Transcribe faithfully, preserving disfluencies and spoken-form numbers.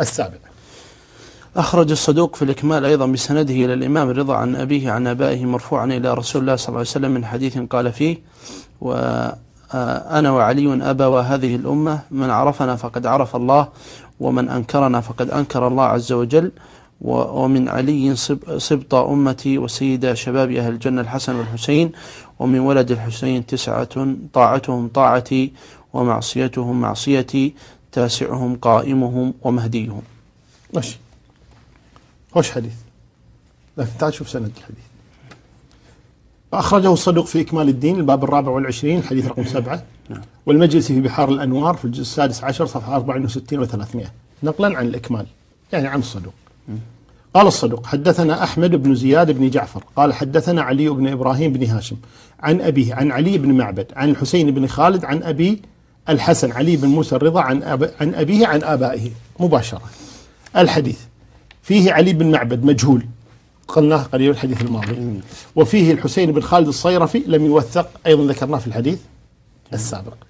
السابق. أخرج الصدوق في الإكمال أيضا بسنده إلى الإمام الرضا عن أبيه عن أبائه مرفوعا إلى رسول الله صلى الله عليه وسلم من حديث قال فيه: وأنا وعلي أبوا هذه الأمة، من عرفنا فقد عرف الله، ومن أنكرنا فقد أنكر الله عز وجل، ومن علي سبط أمتي وسيد شباب أهل الجنة الحسن والحسين، ومن ولد الحسين تسعة طاعتهم طاعتي ومعصيتهم معصيتي، تاسعهم قائمهم ومهديهم. ماشي، خوش حديث، لكن تعال شوف سند الحديث. أخرجه الصدوق في إكمال الدين الباب الرابع والعشرين حديث رقم سبعة، والمجلس في بحار الأنوار في الجزء السادس عشر صفحة أربعة وستين وثلاثمائة نقلا عن الإكمال، يعني عن الصدوق. قال الصدوق: حدثنا أحمد بن زياد بن جعفر قال حدثنا علي بن إبراهيم بن هاشم عن أبيه عن علي بن معبد عن الحسين بن خالد عن أبي الحسن علي بن موسى الرضا عن عن أبيه عن آبائه مباشرة. الحديث فيه علي بن معبد مجهول، قلناه قليل الحديث الماضي، وفيه الحسين بن خالد الصيرفي لم يوثق، أيضا ذكرناه في الحديث السابق.